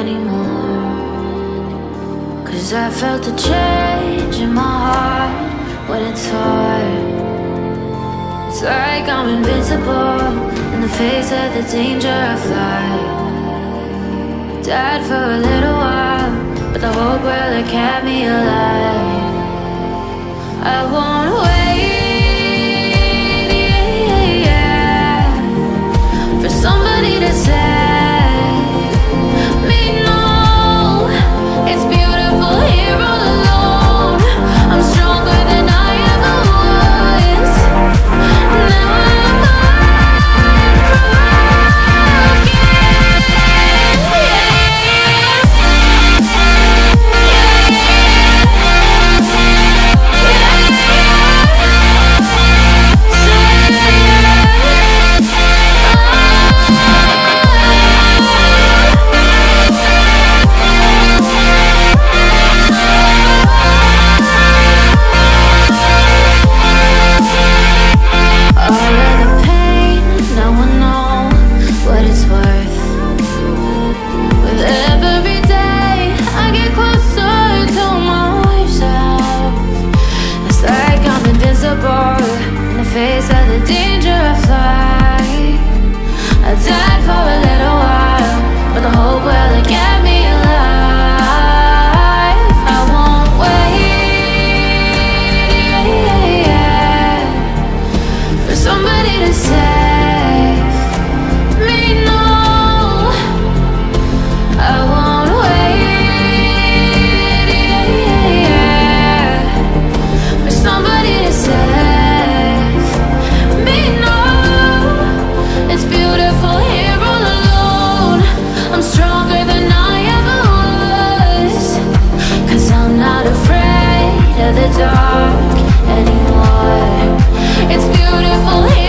anymore. Cause I felt a change in my heart when it's hard. It's like I'm invincible. In the face of the danger I fly. Died for a little while, but the whole world had kept me alive. I won't wait. Dark anymore. It's beautiful.